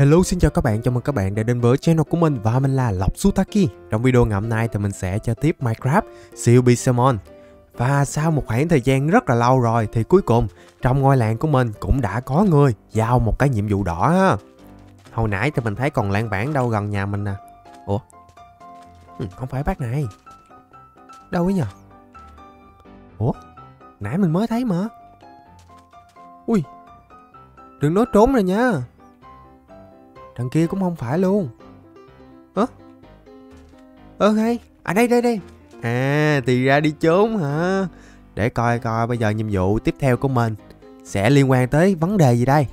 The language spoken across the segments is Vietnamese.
Hello, xin chào các bạn, chào mừng các bạn đã đến với channel của mình và mình là Lộc Zutaki. Trong video ngày hôm nay thì mình sẽ chơi tiếp Minecraft Siêu Pixelmon. Và sau một khoảng thời gian rất là lâu rồi thì cuối cùng trong ngôi làng của mình cũng đã có người giao một cái nhiệm vụ đỏ ha. Hồi nãy thì mình thấy còn lan bản đâu gần nhà mình nè. Ủa? Không phải bác này. Đâu ấy nhờ? Ủa? Nãy mình mới thấy mà. Ui, đừng nói trốn rồi nha. Đằng kia cũng không phải luôn. Hả? Hay. À đây. À, thì ra đi trốn hả? Để coi bây giờ nhiệm vụ tiếp theo của mình sẽ liên quan tới vấn đề gì đây.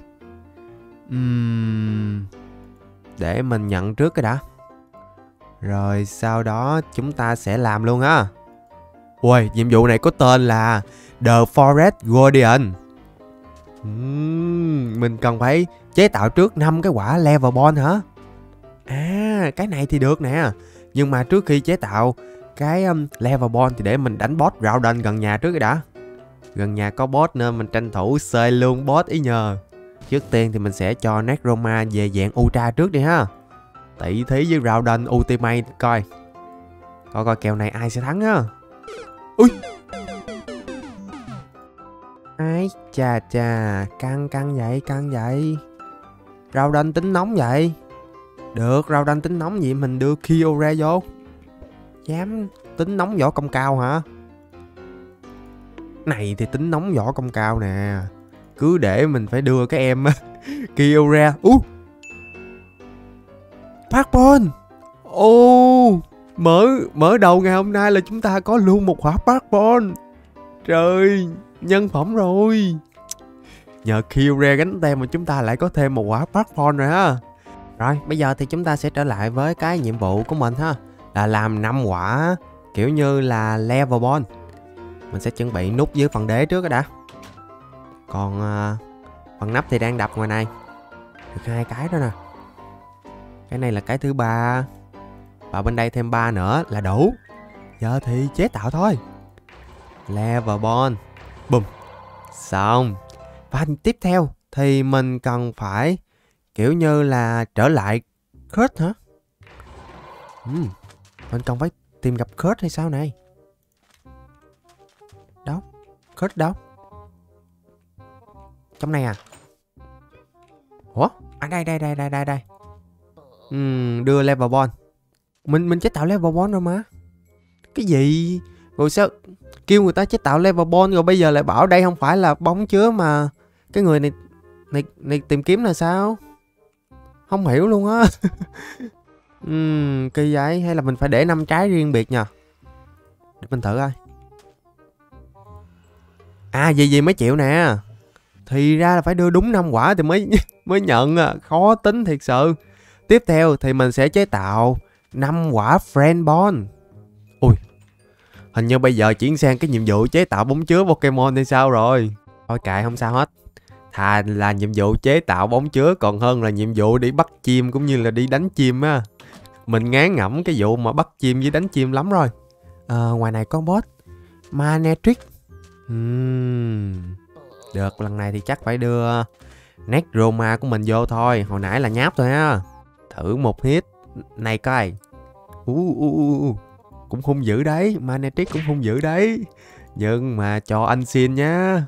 Để mình nhận trước cái đã. Rồi sau đó chúng ta sẽ làm luôn ha. Ui, nhiệm vụ này có tên là The Forest Guardian. Mình cần phải chế tạo trước 5 cái quả level ball hả? À, cái này thì được nè. Nhưng mà trước khi chế tạo cái level ball thì để mình đánh boss Raudan gần nhà trước cái đã. Gần nhà có boss nên mình tranh thủ xơi luôn boss ý nhờ. Trước tiên thì mình sẽ cho Necroma về dạng Ultra trước đi ha. Tỷ thí với Raudan Ultimate coi. Coi kèo này ai sẽ thắng á. Ui. Ái chà chà, căng vậy. Raudan tính nóng vậy. Được, Raudan tính nóng vậy mình đưa Kiora vô. Dám tính nóng võ công cao hả? Này thì tính nóng võ công cao nè. Cứ để mình phải đưa cái em Kiora. Phát Ball. Mở đầu ngày hôm nay là chúng ta có luôn một quả Phát Ball. Trời, nhân phẩm rồi. Nhờ Kyure gánh tem mà chúng ta lại có thêm một quả platform rồi ha. Rồi, bây giờ thì chúng ta sẽ trở lại với cái nhiệm vụ của mình ha. Là làm 5 quả kiểu như là level ball. Mình sẽ chuẩn bị nút dưới phần đế trước đó đã. Còn phần nắp thì đang đập ngoài này. Được 2 cái đó nè. Cái này là cái thứ 3. Và bên đây thêm 3 nữa là đủ. Giờ thì chế tạo thôi. Level ball. Bùm. Xong. Và tiếp theo thì mình cần phải kiểu như là trở lại Kurt hả? Mình cần phải tìm gặp Kurt hay sao này? Đâu? Kurt đâu? Trong này à? Ủa? À đây. Đưa level ball. Mình chế tạo level ball rồi mà. Cái gì? Rồi sao kêu người ta chế tạo level ball rồi bây giờ lại bảo đây không phải là bóng chứa mà cái người này tìm kiếm là sao? Không hiểu luôn á. Kỳ vậy, hay là mình phải để 5 trái riêng biệt nhờ. Để mình thử coi. À gì mấy triệu nè. Thì ra là phải đưa đúng 5 quả thì mới nhận à, khó tính thiệt sự. Tiếp theo thì mình sẽ chế tạo 5 quả friend ball. Ui, hình như bây giờ chuyển sang cái nhiệm vụ chế tạo bóng chứa Pokemon hay sao rồi. Thôi kệ, không sao hết. Thà là nhiệm vụ chế tạo bóng chứa còn hơn là nhiệm vụ đi bắt chim cũng như là đi đánh chim á. Mình ngán ngẩm cái vụ mà bắt chim với đánh chim lắm rồi. Ngoài này có boss Manetric. Được, lần này thì chắc phải đưa Necroma của mình vô thôi. Hồi nãy là nháp thôi ha. Thử một hit này coi. Cũng hung dữ đấy, Manetric cũng hung dữ đấy. Nhưng mà cho anh xin nha.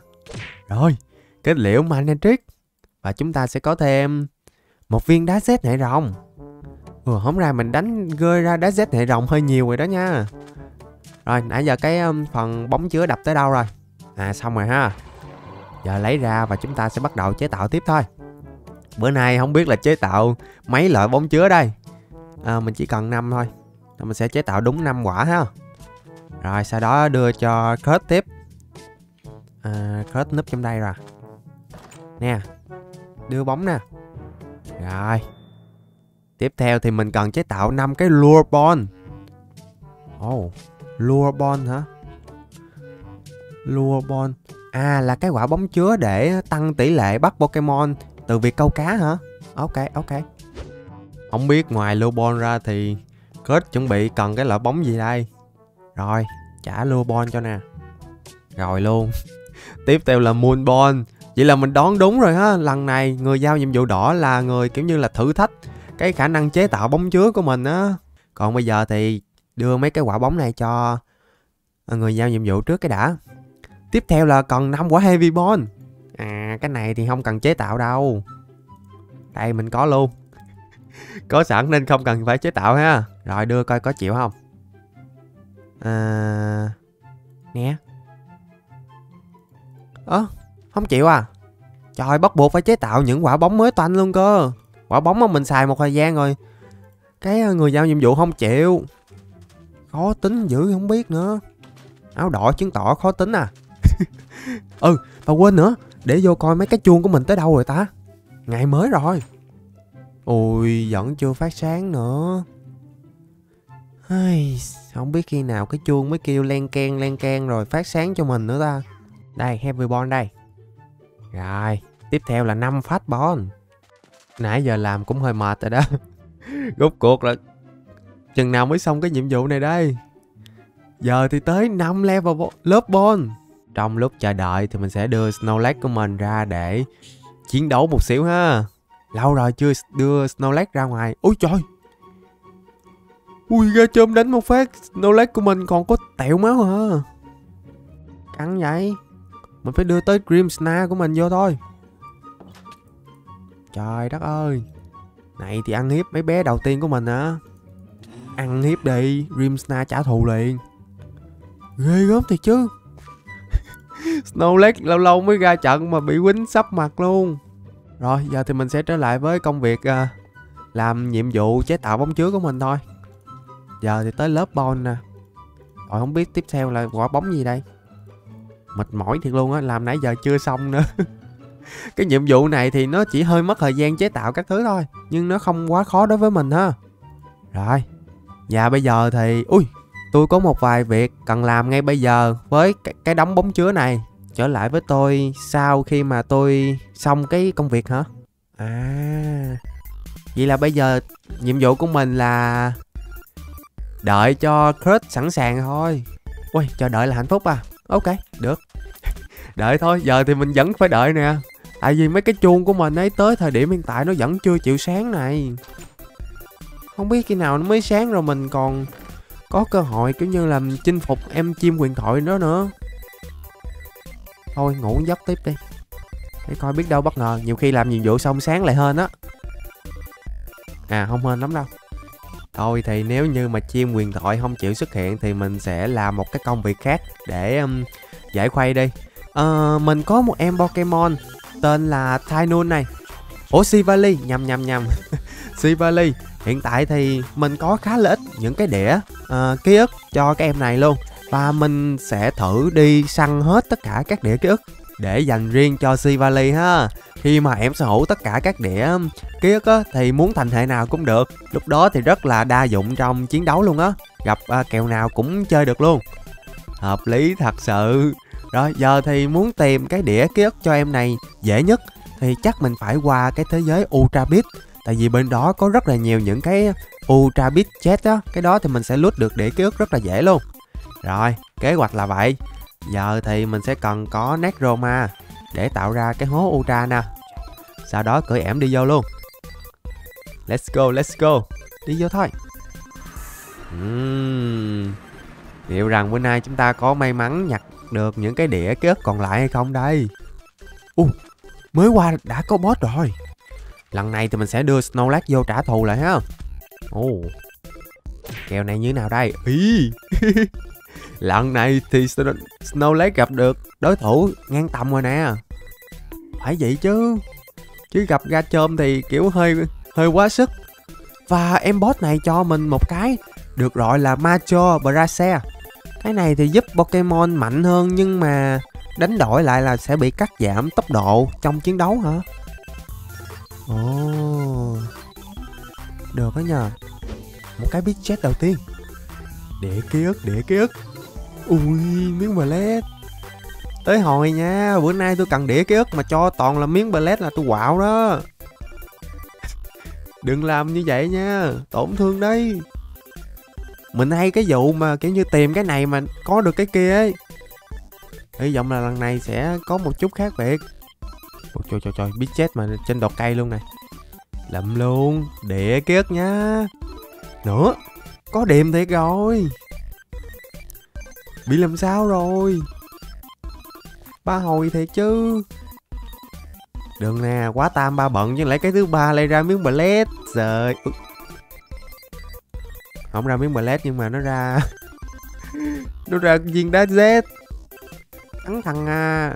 Rồi, kết liễu Manetric. Và chúng ta sẽ có thêm một viên đá Z hệ rồng. Hôm nay mình gơi ra đá Z hệ rồng hơi nhiều rồi đó nha. Rồi, nãy giờ cái phần bóng chứa đập tới đâu rồi? À, xong rồi ha. Giờ lấy ra và chúng ta sẽ bắt đầu chế tạo tiếp thôi. Bữa nay không biết là chế tạo mấy loại bóng chứa đây. Mình chỉ cần 5 thôi. Mình sẽ chế tạo đúng 5 quả ha. Rồi sau đó đưa cho Kurt tiếp. Kurt núp trong đây rồi nè. Đưa bóng nè. Rồi, tiếp theo thì mình cần chế tạo 5 cái lure ball. Lure ball hả? Lure ball. À, là cái quả bóng chứa để tăng tỷ lệ bắt Pokemon từ việc câu cá hả? Ok. Không biết ngoài lure ball ra thì Kurt chuẩn bị cần cái loại bóng gì đây. Rồi, trả lure ball cho nè. Rồi luôn. Tiếp theo là moon ball. Vậy là mình đoán đúng rồi ha. Lần này người giao nhiệm vụ đỏ là người kiểu như là thử thách cái khả năng chế tạo bóng chứa của mình á. Còn bây giờ thì đưa mấy cái quả bóng này cho người giao nhiệm vụ trước cái đã. Tiếp theo là cần 5 quả Heavy Ball. À, cái này thì không cần chế tạo đâu. Đây mình có luôn. Có sẵn nên không cần phải chế tạo ha. Rồi đưa coi có chịu không. Nè. Không chịu à. Trời, bắt buộc phải chế tạo những quả bóng mới toanh luôn cơ. Quả bóng mà mình xài một thời gian rồi, cái người giao nhiệm vụ không chịu. Khó tính dữ không biết nữa. Áo đỏ chứng tỏ khó tính à. Ừ, và quên nữa, để vô coi mấy cái chuông của mình tới đâu rồi ta. Ngày mới rồi. Ôi, vẫn chưa phát sáng nữa. Ai, không biết khi nào cái chuông mới kêu len keng rồi phát sáng cho mình nữa ta. Đây, Heavy Ball đây. Rồi, tiếp theo là 5 Fast Ball. Nãy giờ làm cũng hơi mệt rồi đó. Rốt cuộc là chừng nào mới xong cái nhiệm vụ này đây. Giờ thì tới 5 level lớp ball. Trong lúc chờ đợi thì mình sẽ đưa Snorlax của mình ra để chiến đấu một xíu ha. Lâu rồi chưa đưa Snorlax ra ngoài. Ôi trời. Ui, Garchomp đánh một phát Snorlax của mình còn có tẹo máu hả. Cắn vậy. Mình phải đưa tới Grimmsnarl của mình vô thôi. Trời đất ơi. Này thì ăn hiếp mấy bé đầu tiên của mình hả. Ăn hiếp đi, Grimmsnarl trả thù liền. Ghê gớm thiệt chứ. Snorlax lâu lâu mới ra trận mà bị quýnh sắp mặt luôn. Rồi giờ thì mình sẽ trở lại với công việc làm nhiệm vụ chế tạo bóng chứa của mình thôi. Giờ thì tới lớp ball nè. Rồi không biết tiếp theo là quả bóng gì đây. Mệt mỏi thiệt luôn á, làm nãy giờ chưa xong nữa. Cái nhiệm vụ này thì nó chỉ hơi mất thời gian chế tạo các thứ thôi, nhưng nó không quá khó đối với mình ha. Rồi. Và bây giờ thì... Ui, tôi có một vài việc cần làm ngay bây giờ với cái đống bóng chứa này. Trở lại với tôi sau khi mà tôi xong cái công việc hả? À, vậy là bây giờ nhiệm vụ của mình là đợi cho Kurt sẵn sàng thôi. Ui, chờ đợi là hạnh phúc à. Ok, được. Đợi thôi, giờ thì mình vẫn phải đợi nè. Tại vì mấy cái chuông của mình ấy tới thời điểm hiện tại nó vẫn chưa chịu sáng này. Không biết khi nào nó mới sáng rồi mình còn có cơ hội kiểu như là chinh phục em chim huyền thoại nữa nữa. Thôi ngủ giấc tiếp đi. Để coi biết đâu bất ngờ. Nhiều khi làm nhiệm vụ xong sáng lại hên á. À không hên lắm đâu. Thôi thì nếu như mà chim huyền thoại không chịu xuất hiện thì mình sẽ làm một cái công việc khác để giải khuây đi. Mình có một em Pokemon tên là Tyneon này. Ủa Sivali, nhầm Sivali. Hiện tại thì mình có khá là ít những cái đĩa ký ức cho các em này luôn. Và mình sẽ thử đi săn hết tất cả các đĩa ký ức để dành riêng cho Sivali ha. Khi mà em sở hữu tất cả các đĩa ký ức á, thì muốn thành hệ nào cũng được. Lúc đó thì rất là đa dụng trong chiến đấu luôn á. Gặp kèo nào cũng chơi được luôn. Hợp lý thật sự. Rồi giờ thì muốn tìm cái đĩa ký ức cho em này dễ nhất thì chắc mình phải qua cái thế giới Ultra Beast. Tại vì bên đó có rất là nhiều những cái Ultra Beast Jet á. Cái đó thì mình sẽ loot được đĩa ký ức rất là dễ luôn. Rồi, kế hoạch là vậy. Giờ thì mình sẽ cần có Necroma để tạo ra cái hố Ultra nè. Sau đó cởi ẻm đi vô luôn. Let's go Đi vô thôi. Liệu rằng bữa nay chúng ta có may mắn nhặt được những cái đĩa ký ức còn lại hay không đây. Mới qua đã có boss rồi. Lần này thì mình sẽ đưa Snorlax vô trả thù lại ha. Kèo này như nào đây. Lần này thì Snorlax gặp được đối thủ ngang tầm rồi nè. Phải vậy chứ. Chứ gặp Garchomp thì kiểu hơi quá sức. Và em boss này cho mình một cái được gọi là Macho Brace. Cái này thì giúp Pokemon mạnh hơn, nhưng mà đánh đổi lại là sẽ bị cắt giảm tốc độ trong chiến đấu hả. Được đó nhờ. Một cái beat chat đầu tiên. Đĩa ký ức. Ui, miếng Blaziken. Tới hồi nha, bữa nay tôi cần đĩa ký ức mà cho toàn là miếng Blaziken là tôi quạo đó. Đừng làm như vậy nha, tổn thương đấy. Mình hay cái vụ mà kiểu như tìm cái này mà có được cái kia ấy. Hy vọng là lần này sẽ có một chút khác biệt. Ôi, trời trời trời, biết chết mà trên đọt cây luôn này. Lậm luôn, đĩa kiết nha. Nữa, có điểm thiệt rồi. Bị làm sao rồi? Ba hồi thiệt chứ. Đừng nè, quá tam ba bận chứ lấy cái thứ ba lại ra miếng bled. Rồi. Không ra miếng bled nhưng mà nó ra nó ra viên đá Z. Thắng thằng à.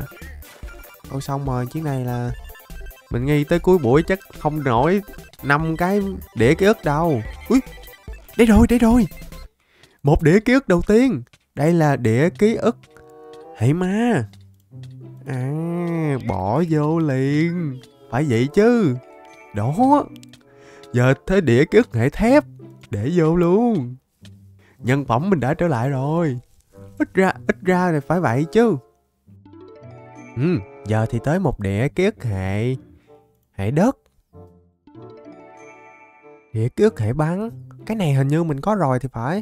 Ôi xong rồi, chiếc này là mình nghi tới cuối buổi chắc không nổi 5 cái đĩa ký ức đâu. Úi, đây rồi, đây rồi. Một đĩa ký ức đầu tiên. Đây là đĩa ký ức hãy ma. À, bỏ vô liền. Phải vậy chứ. Đó. Giờ thấy đĩa ký ức hệ thép. Để vô luôn. Nhân phẩm mình đã trở lại rồi. Ít ra thì phải vậy chứ. Ừ, giờ thì tới một đĩa ký ức hệ đất. Đĩa ký ức hệ bắn. Cái này hình như mình có rồi thì phải.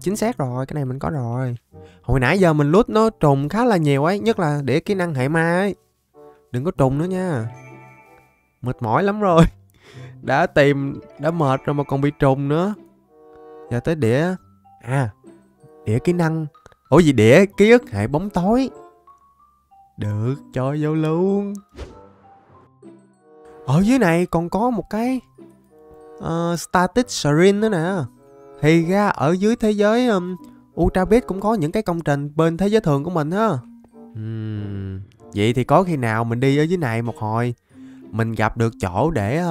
Chính xác rồi, cái này mình có rồi. Hồi nãy giờ mình loot nó trùng khá là nhiều ấy. Nhất là đĩa kỹ năng hệ ma ấy. Đừng có trùng nữa nha. Mệt mỏi lắm rồi. Đã tìm, đã mệt rồi mà còn bị trùng nữa. Giờ tới đĩa. À, đĩa kỹ năng. Ủa gì đĩa ký ức hệ bóng tối. Được, cho vô luôn. Ở dưới này còn có một cái Static Serene nữa nè. Thì ra ở dưới thế giới Ultra Beast cũng có những cái công trình bên thế giới thường của mình ha. Vậy thì có khi nào mình đi ở dưới này một hồi mình gặp được chỗ để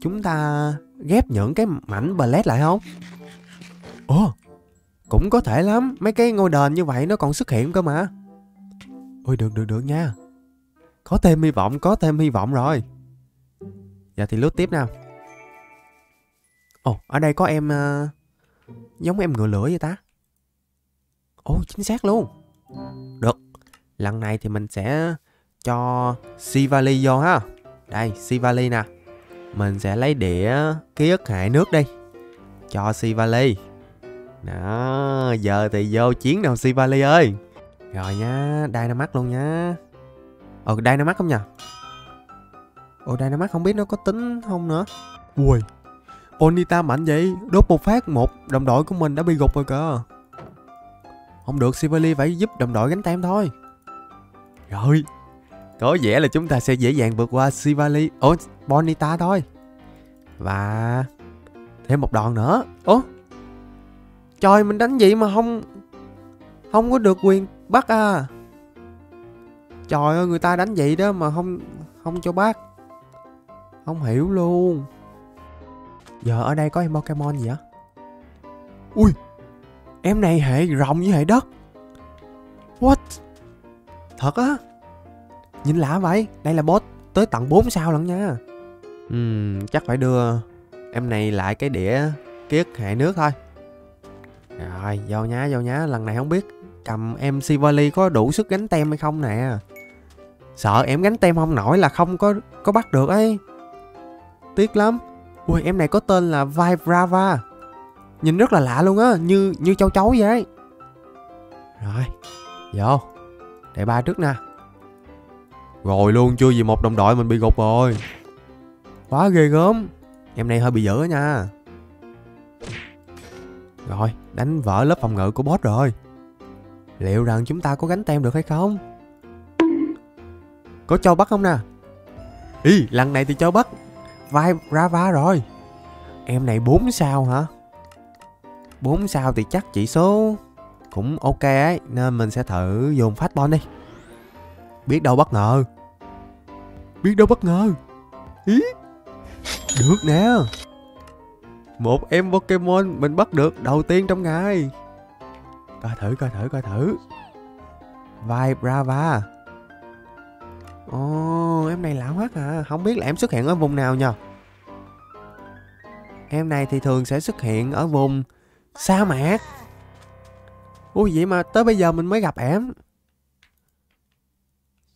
chúng ta ghép những cái mảnh blade lại không? Ồ, cũng có thể lắm. Mấy cái ngôi đền như vậy nó còn xuất hiện cơ mà. Ôi được nha. Có thêm hy vọng rồi. Giờ thì lướt tiếp nào. Ồ, ở đây có em giống em ngựa lửa vậy ta. Ồ, chính xác luôn. Được. Lần này thì mình sẽ cho Sivali vô ha. Đây, Sivali nè. Mình sẽ lấy đĩa ký ức hệ nước đi. Cho Sivali. Đó, giờ thì vô chiến nào Sivali ơi. Rồi nha, Dynamax luôn nha. Ồ, Dynamax không nhờ. Ồ, Dynamax không biết nó có tính không nữa. Ui, Onita mạnh vậy. Đốt một phát, một đồng đội của mình đã bị gục rồi cơ. Không được, Sivali phải giúp đồng đội gánh tem thôi. Rồi, có vẻ là chúng ta sẽ dễ dàng vượt qua Sivali. Ồ, Bonita thôi. Và thêm một đòn nữa. Ủa, trời, mình đánh vậy mà không có được quyền bắt à. Trời ơi, người ta đánh vậy đó mà không cho bắt. Không hiểu luôn. Giờ ở đây có em Pokemon gì á? Ui, em này hệ rồng với hệ đất. What? Thật á? Nhìn lạ vậy. Đây là boss tới tận 4 sao lận nha. Chắc phải đưa em này lại cái đĩa kiết hệ nước thôi. Rồi, vô nhá. Lần này không biết cầm em Sivali có đủ sức gánh tem hay không nè. Sợ em gánh tem không nổi là không có bắt được ấy. Tiếc lắm. Ui, em này có tên là Vibrava. Nhìn rất là lạ luôn á, như châu chấu vậy ấy. Rồi, vô. Để ba trước nè. Rồi luôn, chưa gì một đồng đội mình bị gục rồi. Quá ghê gớm. Em này hơi bị dữ nha. Rồi, đánh vỡ lớp phòng ngự của boss rồi. Liệu rằng chúng ta có gánh tem được hay không? Có cho bắt không nè? Ý, lần này thì cho bắt Vibrava rồi. Em này 4 sao hả? 4 sao thì chắc chỉ số cũng ok ấy. Nên mình sẽ thử dùng phát bon đi. Biết đâu bất ngờ. Ý, được nè. Một em Pokemon mình bắt được đầu tiên trong ngày. Coi thử. Vibrava. Ồ, em này lạ hoắc à. Không biết là em xuất hiện ở vùng nào nhờ. Em này thì thường sẽ xuất hiện ở vùng sa mạc. Ui, vậy mà tới bây giờ mình mới gặp em.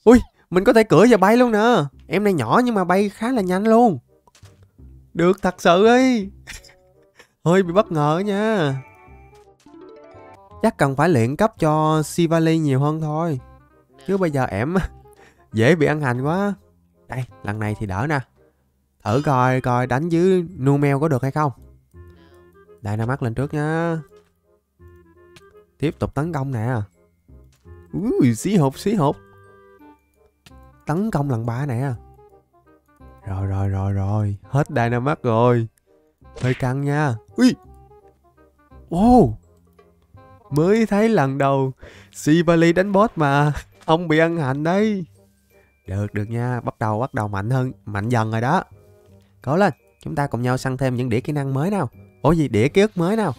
Ui, mình có thể cưỡi và bay luôn nè. Em này nhỏ nhưng mà bay khá là nhanh luôn. Được thật sự ấy. Hơi bị bất ngờ nha. Chắc cần phải luyện cấp cho Sivali nhiều hơn thôi. Chứ bây giờ em dễ bị ăn hành quá. Đây, lần này thì đỡ nè. Thử coi, coi đánh dưới Numel có được hay không. Đây, nó mắt lên trước nhá. Tiếp tục tấn công nè. Ui, xí hộp, xí hộp. Tấn công lần 3 nè. Rồi. Hết Dynamax rồi. Hơi căng nha. Ui. Wow. Mới thấy lần đầu Sivali đánh boss mà ông bị ăn hành đấy. Được, được nha. Bắt đầu mạnh hơn. Mạnh dần rồi đó. Cố lên. Chúng ta cùng nhau săn thêm những đĩa kỹ năng mới nào. Ủa gì? Đĩa ký ức mới nào.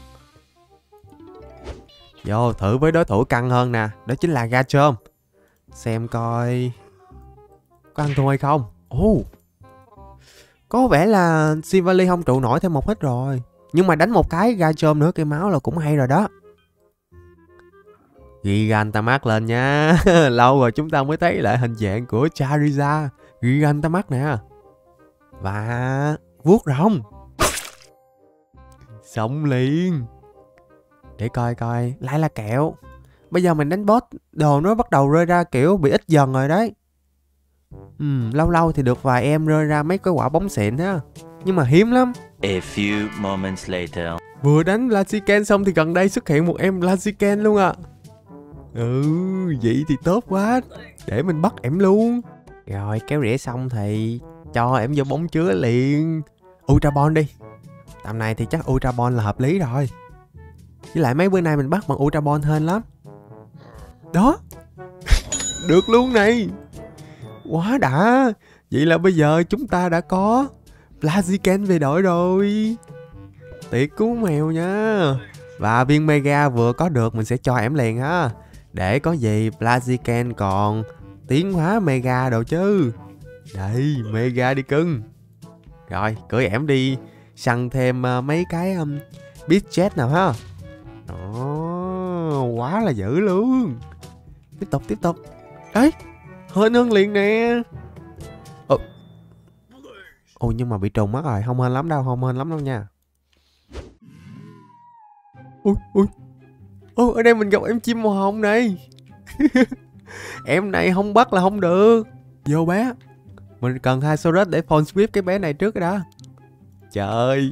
Vô thử với đối thủ căng hơn nè. Đó chính là Garchomp. Xem coi có ăn thua hay không. Ồ, có vẻ là Sivali không trụ nổi thêm một hit rồi. Nhưng mà đánh một cái Garchomp nữa, cái máu là cũng hay rồi đó. Gigantamax lên nha. Lâu rồi chúng ta mới thấy lại hình dạng của Charizard. Gigantamax nè. Và vuốt rồng. Sống liền. Để coi coi. Lại là kẹo. Bây giờ mình đánh boss, đồ nó bắt đầu rơi ra kiểu bị ít dần rồi đấy. Lâu lâu thì được vài em rơi ra mấy cái quả bóng xịn ha. Nhưng mà hiếm lắm. A few moments later. Vừa đánh Blaziken xong thì gần đây xuất hiện một em Blaziken luôn à. Ừ, vậy thì tốt quá. Để mình bắt em luôn. Rồi kéo rỉa xong thì cho em vô bóng chứa liền. Ultra Ball đi. Tầm này thì chắc Ultra Ball là hợp lý rồi. Với lại mấy bữa nay mình bắt bằng Ultra Ball hên lắm. Đó. Được luôn này. Quá đã. Vậy là bây giờ chúng ta đã có Blaziken về đội rồi. Tiệc cứu mèo nha. Và viên Mega vừa có được mình sẽ cho em liền ha. Để có gì Blaziken còn tiến hóa Mega đồ chứ. Đây, Mega đi cưng. Rồi, cưỡi ẻm đi săn thêm mấy cái Beast Jet nào ha. Đó, quá là dữ luôn. Tiếp tục. Ấy, hên hơn liền nè. Ồ, nhưng mà bị trùng mất rồi. Không hên lắm đâu nha. Ôi, ở đây mình gặp em chim màu hồng này. Em này không bắt là không được. Vô bé. Mình cần 2 Sorus để phone sweep cái bé này trước đã. Trời ơi,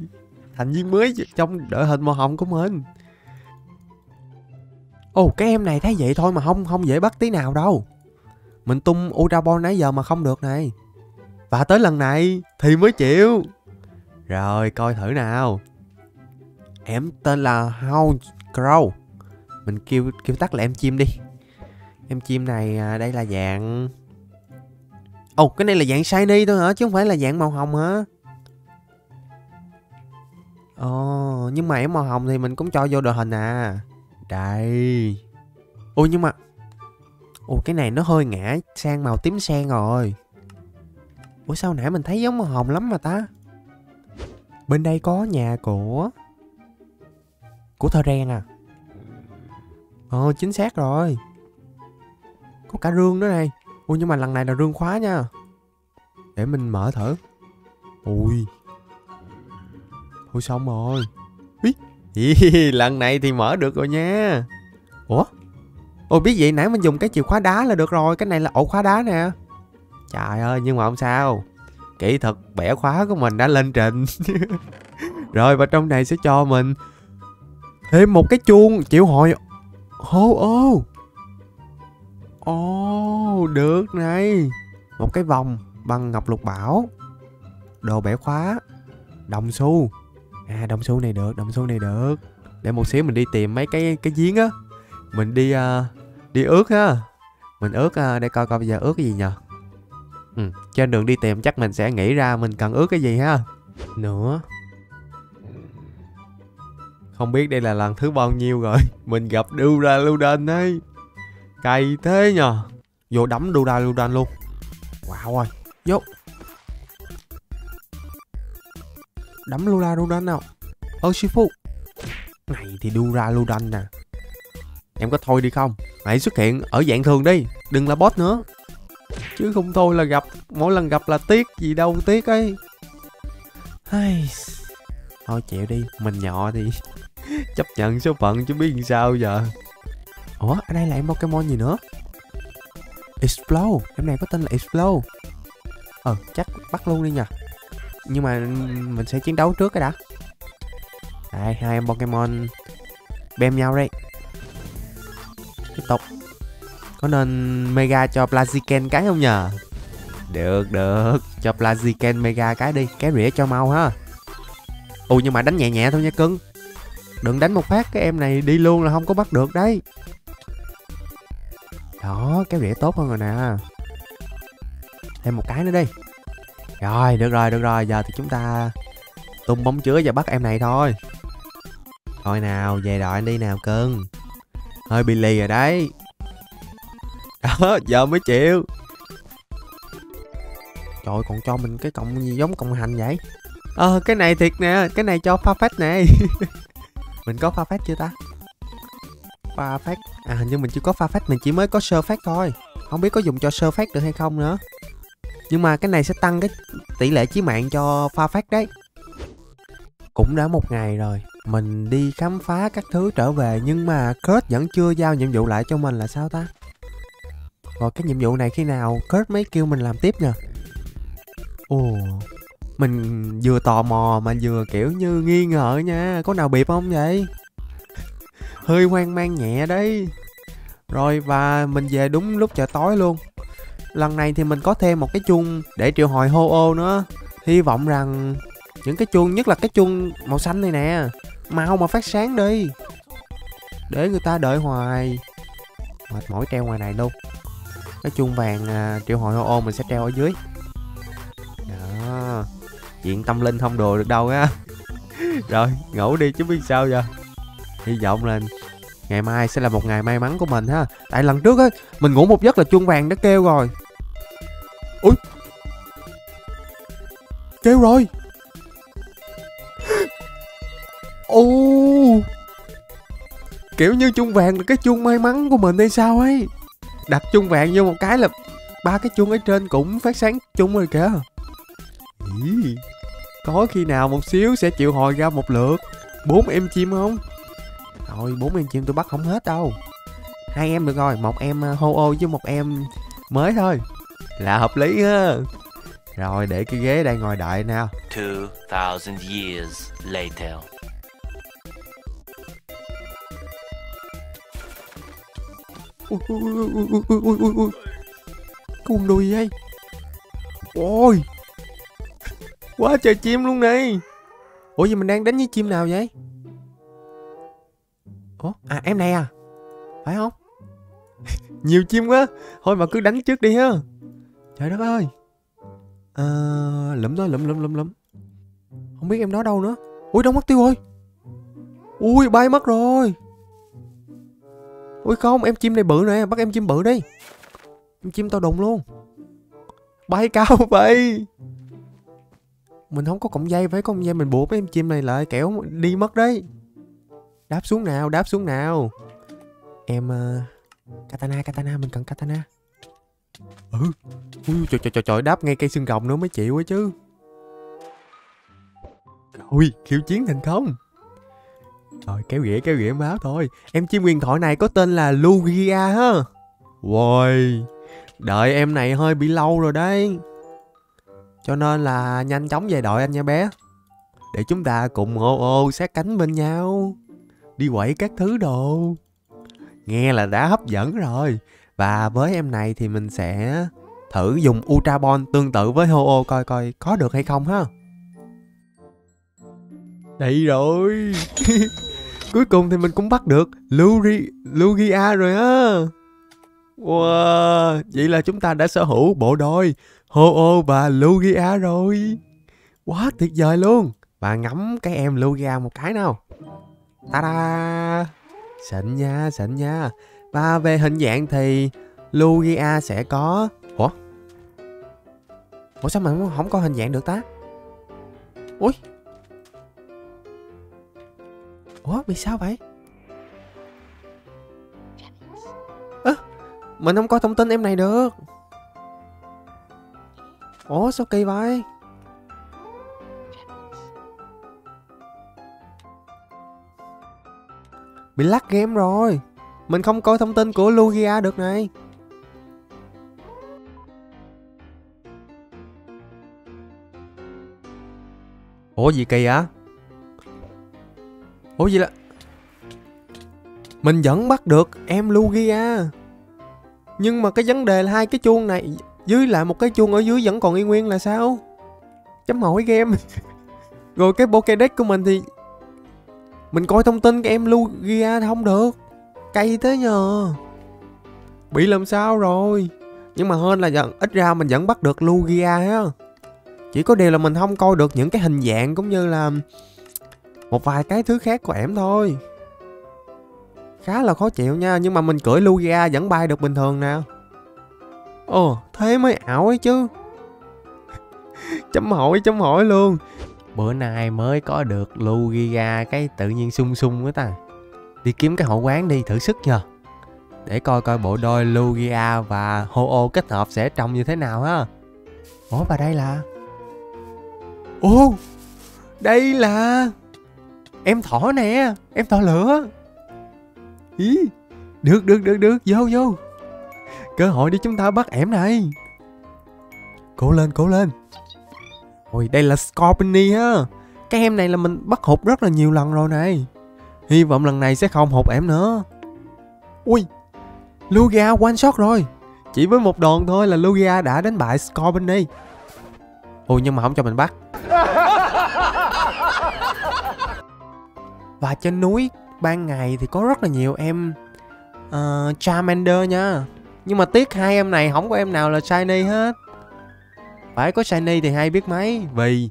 thành viên mới trong đội hình màu hồng của mình. Ồ, cái em này thấy vậy thôi mà không dễ bắt tí nào đâu. Mình tung Ultra Ball nãy giờ mà không được này. Và tới lần này thì mới chịu. Rồi coi thử nào. Em tên là Houndour. Mình kêu tắt là em chim đi. Em chim này đây là dạng... Ồ, cái này là dạng shiny thôi hả? Chứ không phải là dạng màu hồng hả? Ồ, nhưng mà em màu hồng thì mình cũng cho vô đội hình à. Đây. Ôi nhưng mà... Ồ, cái này nó hơi ngã sang màu tím sen rồi. Ủa sao nãy mình thấy giống màu hồng lắm mà ta. Bên đây có nhà của Thơ Ren à. Ồ, chính xác rồi. Có cả rương nữa này. Ui, nhưng mà lần này là rương khóa nha. Để mình mở thử. Ui. Thôi xong rồi. Ý, lần này thì mở được rồi nha. Ủa? Ôi biết vậy nãy mình dùng cái chìa khóa đá là được rồi. Cái này là ổ khóa đá nè. Trời ơi, nhưng mà không sao. Kỹ thuật bẻ khóa của mình đã lên trình. Rồi, và trong này sẽ cho mình thêm một cái chuông triệu hồi Ho-Oh. Ồ, được này. Một cái vòng bằng ngọc lục bảo. Đồ bẻ khóa. Đồng xu. À, đồng xu này được. Để một xíu mình đi tìm mấy cái giếng á. Mình đi ướt ha. Mình ướt để coi bây giờ ướt cái gì nhờ. Trên đường đi tìm chắc mình sẽ nghĩ ra mình cần ướt cái gì ha. Nữa. Không biết đây là lần thứ bao nhiêu rồi mình gặp Duraludon đấy. Cày thế nhờ. Vô đấm Duraludon luôn. Wow ơi. Vô. Đấm Duraludon nào. Ơ Shifu. Này thì Duraludon nè. Em có thôi đi không? Hãy xuất hiện ở dạng thường đi. Đừng là boss nữa. Chứ không thôi là gặp. Mỗi lần gặp là tiếc gì đâu. Tiếc ấy. Thôi chịu đi. Mình nhỏ thì chấp nhận số phận chứ biết làm sao giờ. Ủa ở đây là em Pokemon gì nữa? Explore. Em này có tên là Explore. chắc bắt luôn đi nhờ. Nhưng mà mình sẽ chiến đấu trước cái đã. Đây, hai em Pokemon bem nhau đây. Tiếp tục. Có nên Mega cho Blaziken cái không nhờ? Được, được. Cho Blaziken Mega cái đi. Cái rỉa cho mau ha. Ồ, nhưng mà đánh nhẹ nhẹ thôi nha cưng. Đừng đánh một phát cái em này đi luôn là không có bắt được đấy. Đó, cái rỉa tốt hơn rồi nè. Thêm một cái nữa đi. Rồi, được rồi, được rồi. Giờ thì chúng ta tung bóng chứa và bắt em này thôi. Thôi nào, về đợi anh đi nào cưng. Hơi bị lì rồi đấy. Đó, giờ mới chịu. Trời, còn cho mình cái cọng gì giống cọng hành vậy. Cái này thiệt nè. Cái này cho Farfetch nè. Mình có Farfetch chưa ta? Farfetch. À, hình như mình chưa có Farfetch. Mình chỉ mới có Surfetch thôi. Không biết có dùng cho Surfetch được hay không nữa. Nhưng mà cái này sẽ tăng cái tỷ lệ chí mạng cho Farfetch đấy. Cũng đã một ngày rồi. Mình đi khám phá các thứ trở về. Nhưng mà Kurt vẫn chưa giao nhiệm vụ lại cho mình là sao ta? Rồi cái nhiệm vụ này khi nào Kurt mới kêu mình làm tiếp nè. Ồ, mình vừa tò mò mà vừa kiểu như nghi ngờ nha. Có nào bịp không vậy? Hơi hoang mang nhẹ đấy. Rồi và mình về đúng lúc trời tối luôn. Lần này thì mình có thêm một cái chuông để triệu hồi Ho-Oh nữa. Hy vọng rằng những cái chuông, nhất là cái chuông màu xanh này nè, mau mà phát sáng đi, để người ta đợi hoài. Mệt mỏi treo ngoài này luôn. Cái chuông vàng triệu hồi Ho-Oh mình sẽ treo ở dưới. Đó, chuyện tâm linh không đùa được đâu á. Rồi, ngủ đi chứ biết sao giờ. Hy vọng là ngày mai sẽ là một ngày may mắn của mình ha. Tại lần trước á, mình ngủ một giấc là chuông vàng đã kêu rồi. Ui, kêu rồi. Ô, kiểu như chuông vàng là cái chuông may mắn của mình hay sao ấy. Đặt chuông vàng vô một cái là ba cái chuông ở trên cũng phát sáng chung rồi kìa. Ý, có khi nào một xíu sẽ triệu hồi ra một lượt 4 em chim không? Rồi 4 em chim tôi bắt không hết đâu. 2 em được rồi, một em Ho-Oh với một em mới thôi là hợp lý ha. Rồi để cái ghế đây ngồi đợi nào. 2000 years later. Ui. Con đuôi vậy. Ôi, quá trời chim luôn này. Ủa vậy mình đang đánh với chim nào vậy? Ủa, à em này à? Phải không? Nhiều chim quá. Thôi mà cứ đánh trước đi ha. Trời đất ơi. Lụm thôi, lụm. Không biết em đó đâu nữa. Ui, đâu mất tiêu rồi. Ui, bay mất rồi. Ui không, em chim này bự nè, bắt em chim bự đi. Em chim to đùng luôn. Bay cao vậy. Mình không có cọng dây, phải có cọng dây mình buộc mấy em chim này lại kẻo đi mất đấy. Đáp xuống nào, đáp xuống nào. Em katana, mình cần katana. Ừ. Ui trời, đáp ngay cây xương rồng nữa mới chịu ấy chứ. Ui, khiêu chiến thành công. Rồi, kéo rỉa báo thôi. Em chim huyền thoại này có tên là Lugia ha. Wow, đợi em này hơi bị lâu rồi đấy. Cho nên là nhanh chóng về đội anh nha bé. Để chúng ta cùng Ho-Oh sát cánh bên nhau. Đi quẩy các thứ đồ. Nghe là đã hấp dẫn rồi. Và với em này thì mình sẽ thử dùng Ultra Ball tương tự với Ho-Oh coi coi có được hay không ha. Đây rồi. Cuối cùng thì mình cũng bắt được Lugia rồi á. Wow, vậy là chúng ta đã sở hữu bộ đôi Ho-Oh và Lugia rồi. Quá tuyệt vời luôn. Và ngắm cái em Lugia một cái nào. Ta-da. Xịn nha, xịn nha. Và về hình dạng thì Lugia sẽ có... Ủa sao mà không có hình dạng được ta? Ui. Ủa vì sao vậy? Mình không có thông tin em này được. Ủa sao kỳ vậy? Bị lắc game rồi. Mình không coi thông tin của Lugia được này. Ủa gì kỳ á? Ủa gì là mình vẫn bắt được em Lugia. Nhưng mà cái vấn đề là hai cái chuông này dưới lại một cái chuông ở dưới vẫn còn y nguyên là sao? Chấm hỏi game. Rồi cái Pokédex của mình thì mình coi thông tin cái em Lugia không được. Cay thế nhờ. Bị làm sao rồi. Nhưng mà hơn là ít ra mình vẫn bắt được Lugia á. Chỉ có điều là mình không coi được những cái hình dạng cũng như là một vài cái thứ khác của em thôi. Khá là khó chịu nha. Nhưng mà mình cưỡi Lugia vẫn bay được bình thường nè. Ồ, thế mới ảo ấy chứ. Chấm hỏi luôn. Bữa nay mới có được Lugia cái tự nhiên sung sung với ta. Đi kiếm cái hội quán đi thử sức nhờ. Để coi coi bộ đôi Lugia và Ho-Oh kết hợp sẽ trông như thế nào ha. Ủa và đây là... Ồ, đây là... Em thỏ nè, em thỏ lửa. Ý, được, vô. Cơ hội để chúng ta bắt ẻm này. Cố lên. Ôi, đây là Scorbunny á. Cái em này là mình bắt hụt rất là nhiều lần rồi này. Hy vọng lần này sẽ không hụt ẻm nữa. Ui, Lugia one shot rồi. Chỉ với một đòn thôi là Lugia đã đánh bại Scorbunny. Ôi, nhưng mà không cho mình bắt. Và trên núi ban ngày thì có rất là nhiều em Charmander nha. Nhưng mà tiếc hai em này không có em nào là shiny hết. Phải có shiny thì hay biết mấy. Vì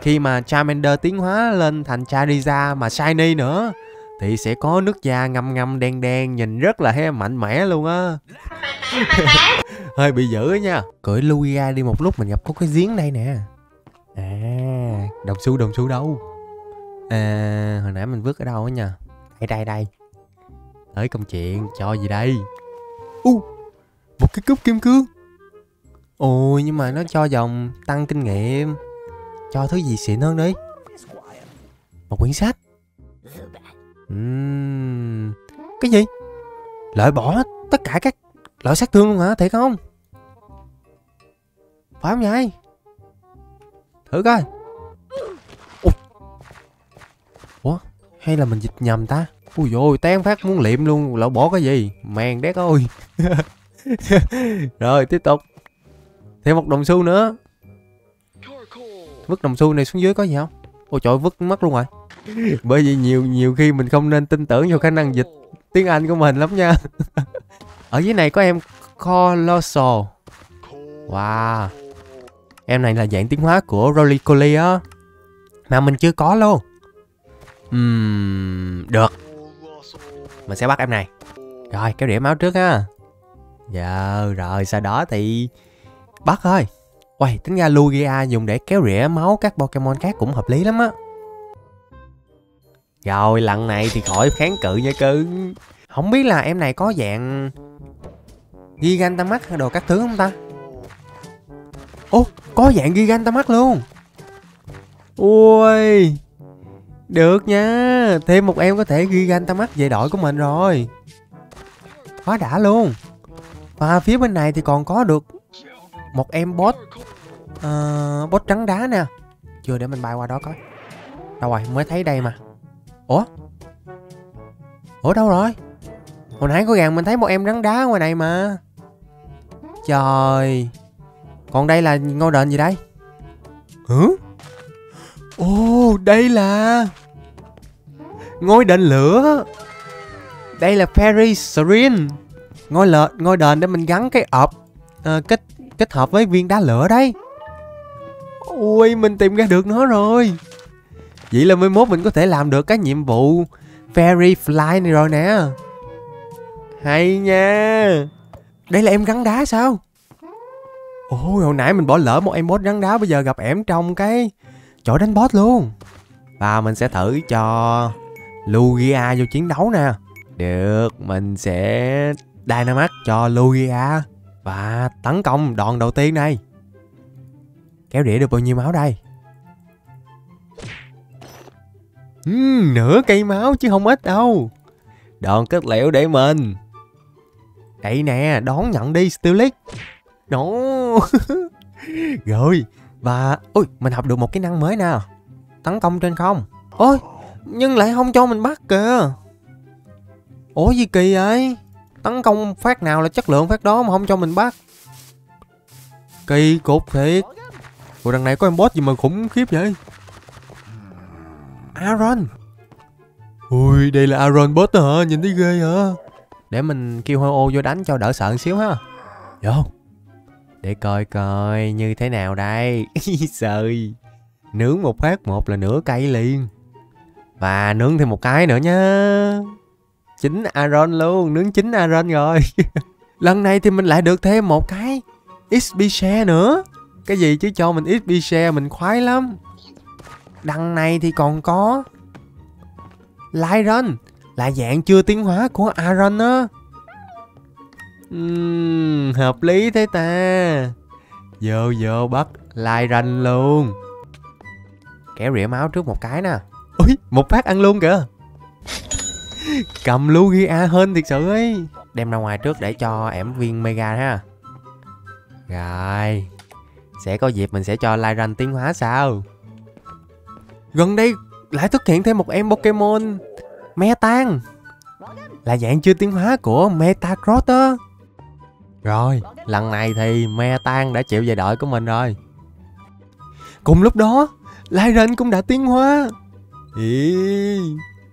khi mà Charmander tiến hóa lên thành Charizard mà shiny nữa thì sẽ có nước da ngâm ngâm đen đen, nhìn rất là mạnh mẽ luôn á. Hơi bị dữ á nha. Cưỡi Lugia đi một lúc mình gặp có cái giếng đây nè. À, đồng xu đâu? À, hồi nãy mình vứt ở đâu á nha. Đây. Tới công chuyện, cho gì đây? Một cái cúp kim cương. Ôi, nhưng mà nó cho dòng tăng kinh nghiệm. Cho thứ gì xịn hơn đi. Một quyển sách. Cái gì? Loại bỏ tất cả các loại sát thương luôn hả? Thiệt không? Phải không vậy? Thử coi. Ủa? Hay là mình dịch nhầm ta? Ui dồi, tán phát muốn liệm luôn. Loại bỏ cái gì? Mèn đét ơi. Rồi, tiếp tục. Thêm một đồng xu nữa. Vứt đồng xu này xuống dưới có gì không? Ôi trời, vứt mất luôn rồi. Bởi vì nhiều khi mình không nên tin tưởng vào khả năng dịch tiếng Anh của mình lắm nha. Ở dưới này có em Colossal. Wow. Em này là dạng tiến hóa của Rolycoly á. Mà mình chưa có luôn. Được. Mình sẽ bắt em này. Rồi, kéo đĩa máu trước ha. Giờ rồi, sau đó thì... bắt thôi. Uầy, tính ra Lugia dùng để kéo rỉa máu các Pokemon khác cũng hợp lý lắm á. Rồi, lần này thì khỏi kháng cự nha cưng. Không biết là em này có dạng Gigantamax hay đồ các thứ không ta? Ô, có dạng Gigantamax luôn. Ui, được nha. Thêm một em có thể Gigantamax về đội của mình rồi. Quá đã luôn. Và phía bên này thì còn có được một em bot trắng đá nè. Chưa, để mình bay qua đó coi. Đâu rồi, mới thấy đây mà. Ủa đâu rồi? Hồi nãy có gần mình thấy một em rắn đá ngoài này mà. Trời. Còn đây là ngôi đền gì đây? Đây là ngôi đền lửa. Đây là Fairy Serene. Ngôi đền để mình gắn cái ộp kết hợp với viên đá lửa đấy. Ui, mình tìm ra được nó rồi. Vậy là mới mốt mình có thể làm được cái nhiệm vụ Fairy Fly này rồi nè. Hay nha. Đây là em rắn đá sao? Ôi, hồi nãy mình bỏ lỡ một em boss rắn đá. Bây giờ gặp em trong cái chỗ đánh boss luôn. Và mình sẽ thử cho Lugia vô chiến đấu nè. Được, mình sẽ Dynamax cho Lugia. Và tấn công đòn đầu tiên này. Kéo đĩa được bao nhiêu máu đây? Nửa cây máu chứ không ít đâu. Đòn kết liễu để mình. Đây nè, đón nhận đi Steelix. Đó. Rồi, Và ui, mình học được một kỹ năng mới nè, tấn công trên không. Ôi, nhưng lại không cho mình bắt kìa. Ủa gì kỳ vậy? Tấn công phát nào là chất lượng phát đó mà không cho mình bắt. Kỳ cục thiệt. Ủa đằng này có em boss gì mà khủng khiếp vậy? Aron. Ui, đây là Aron boss đó hả? Nhìn thấy ghê hả? Để mình kêu Ho-Oh vô đánh cho đỡ sợ một xíu ha. Vô. Để coi coi như thế nào đây. Sợi. Nướng một phát một là nửa cây liền. Và nướng thêm một cái nữa nha. Chính Aron luôn. Nướng chính Aron rồi. Lần này thì mình lại được thêm một cái XP share nữa. Cái gì chứ cho mình XP share mình khoái lắm. Đằng này thì còn có Lairon, là dạng chưa tiến hóa của Aron á. Hợp lý thế ta. Vô vô bắt Lairon luôn. Kéo rỉa máu trước một cái nè. Ui, một phát ăn luôn kìa. Cầm Lugia hên thiệt sự ấy. Đem ra ngoài trước để cho ẻm viên Mega ha. Rồi, sẽ có dịp mình sẽ cho Lairon tiến hóa sao. Gần đây lại xuất hiện thêm một em Pokemon Me Tan, là dạng chưa tiến hóa của Metagross đó. Rồi, lần này thì Me Tan đã chịu về đội của mình rồi. Cùng lúc đó, Lairon cũng đã tiến hóa. Ý,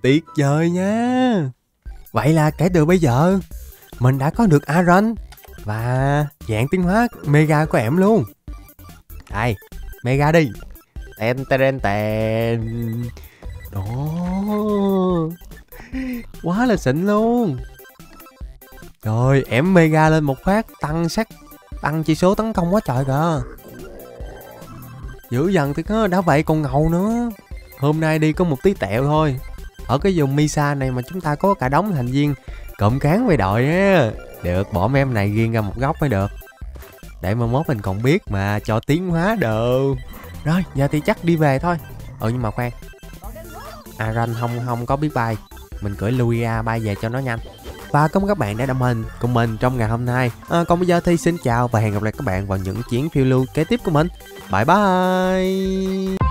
tuyệt vời nha. Vậy là kể từ bây giờ mình đã có được Aron và dạng tiến hóa Mega của em luôn. Đây, Mega đi. Ten ten ten. Đó. Quá là xịn luôn. Rồi, ẻm Mega lên một phát tăng sắc, tăng chỉ số tấn công quá trời kìa. Dữ dần thì có, đã vậy còn ngầu nữa. Hôm nay đi có một tí tẹo thôi. Ở cái vùng Misa này mà chúng ta có cả đống thành viên cộng cán về đội á. Được, bỏ mấy em này riêng ra một góc mới được. Để mà mốt mình còn biết mà cho tiến hóa đồ. Rồi, giờ thì chắc đi về thôi. Ừ, nhưng mà khoan, Aron không có biết bay. Mình cưỡi Lugia bay về cho nó nhanh. Và cảm ơn các bạn đã đồng hành cùng mình trong ngày hôm nay. Còn bây giờ thì xin chào và hẹn gặp lại các bạn vào những chuyến phiêu lưu kế tiếp của mình. Bye bye.